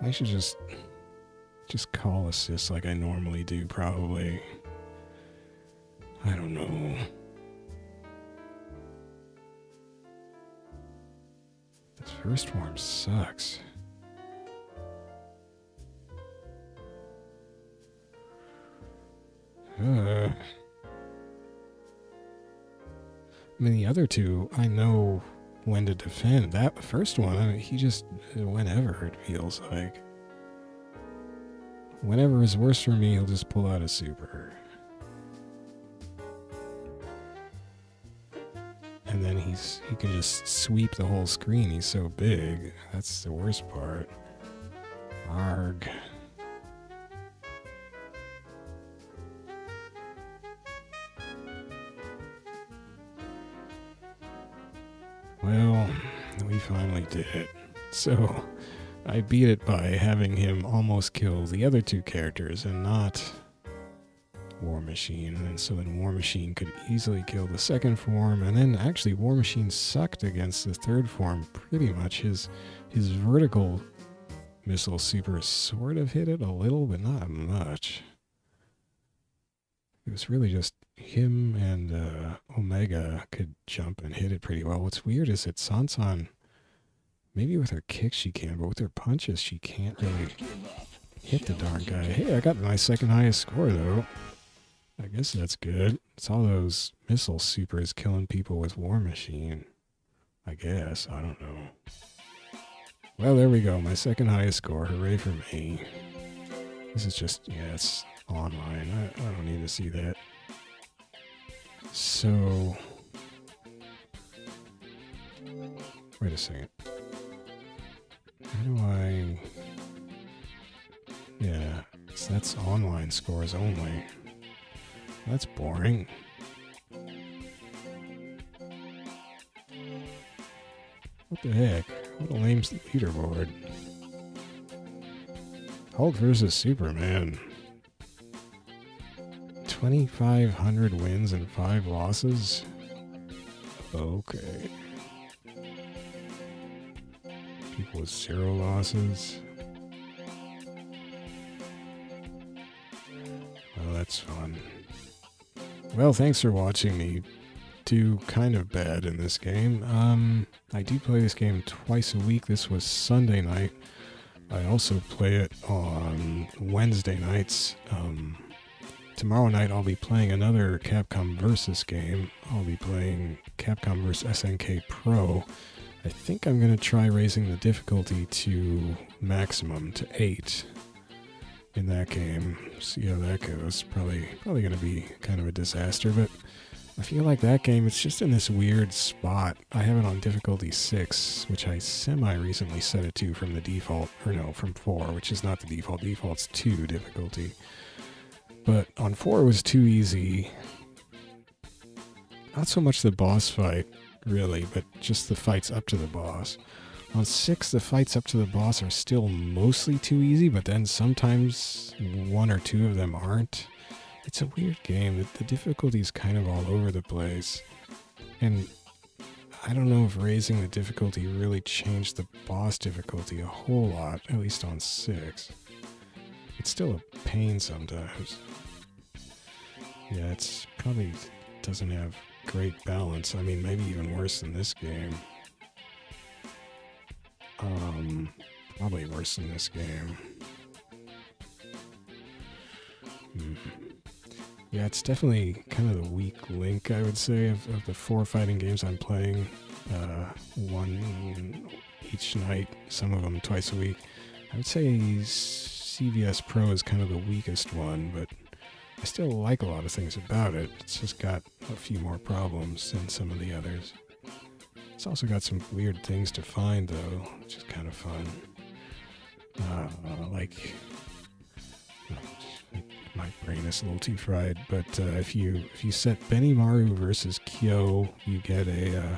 I should just, just call assist like I normally do, probably. I don't know. This first form sucks. Uh... I mean, the other two, I know when to defend. That first one, I mean, he just, whenever it feels like. Whenever is worse for me, he'll just pull out a super. And then he's he can just sweep the whole screen. He's so big. That's the worst part. Arg. Well, we finally did it. So, I beat it by having him almost kill the other two characters and not War Machine. And so then War Machine could easily kill the second form. And then actually War Machine sucked against the third form pretty much. His, his vertical missile super sort of hit it a little, but not much. It was really just... him and uh, Omega could jump and hit it pretty well. What's weird is that SonSon, maybe with her kicks she can, but with her punches she can't really hit the darn guy. Hey, I got my second highest score, though. I guess that's good. It's all those missile supers killing people with War Machine. I guess. I don't know. Well, there we go. My second highest score. Hooray for me. This is just, yeah, it's online. I, I don't need to see that. So, wait a second, how do I, yeah, so that's online scores only, that's boring. What the heck, what a lame leaderboard. Hulk versus Superman. twenty-five hundred wins and five losses? Okay. People with zero losses? Well, that's fun. Well, thanks for watching me do kind of bad in this game. Um, I do play this game twice a week. This was Sunday night. I also play it on Wednesday nights. Um... Tomorrow night I'll be playing another Capcom Versus game. I'll be playing Capcom Versus S N K Pro. I think I'm going to try raising the difficulty to maximum, to eight in that game. See how that goes. Probably, probably going to be kind of a disaster, but I feel like that game, it's just in this weird spot. I have it on difficulty six, which I semi-recently set it to from the default, or no, from four, which is not the default. Default's two difficulty. But on four, it was too easy. Not so much the boss fight, really, but just the fights up to the boss. On six, the fights up to the boss are still mostly too easy, but then sometimes one or two of them aren't. It's a weird game. The difficulty is kind of all over the place. And I don't know if raising the difficulty really changed the boss difficulty a whole lot, at least on six. It's still a pain sometimes. Yeah, it's probably doesn't have great balance. I mean, maybe even worse than this game. Probably worse in this game. Hmm. Yeah, it's definitely kind of the weak link, I would say, of, of the four fighting games I'm playing. Uh, one each night, some of them twice a week. I would say C V S Pro is kind of the weakest one, but I still like a lot of things about it. It's just got a few more problems than some of the others. It's also got some weird things to find, though, which is kind of fun. Uh, like... My brain is a little too fried, but uh, if you if you set Benimaru versus Kyo, you get a uh,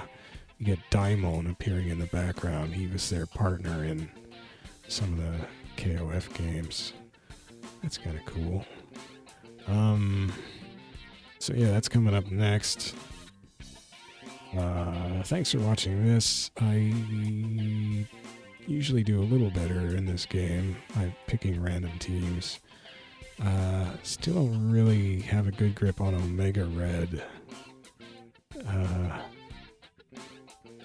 you get Daimon appearing in the background. He was their partner in some of the K O F games. That's kind of cool. Um, so yeah, that's coming up next. Uh, thanks for watching this. I usually do a little better in this game. I'm picking random teams. Uh, still don't really have a good grip on Omega Red. Uh,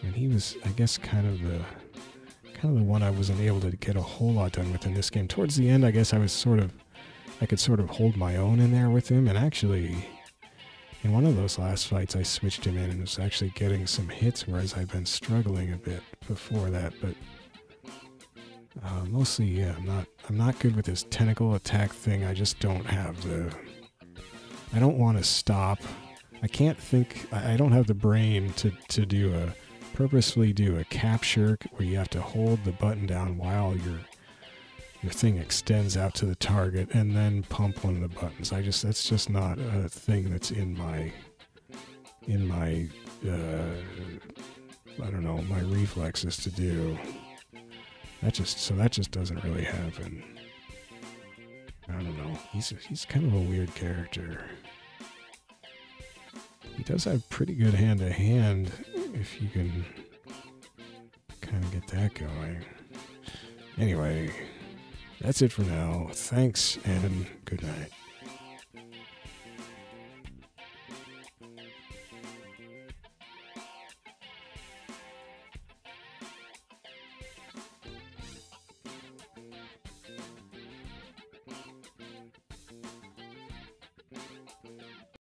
and he was, I guess, kind of the kind of the one I wasn't able to get a whole lot done with in this game. Towards the end, I guess I was sort of, I could sort of hold my own in there with him. And actually, in one of those last fights, I switched him in and was actually getting some hits, whereas I've been struggling a bit before that, but... Uh, mostly, yeah, I'm not, I'm not good with this tentacle attack thing. I just don't have the... I don't want to stop. I can't think... I, I don't have the brain to, to do a... purposefully do a capture where you have to hold the button down while your your thing extends out to the target and then pump one of the buttons. I just... That's just not a thing that's in my... in my... Uh, I don't know, my reflexes to do. That just, so that just doesn't really happen. I don't know. He's, he's kind of a weird character. He does have pretty good hand-to-hand, if you can kind of get that going. Anyway, that's it for now. Thanks, and good night.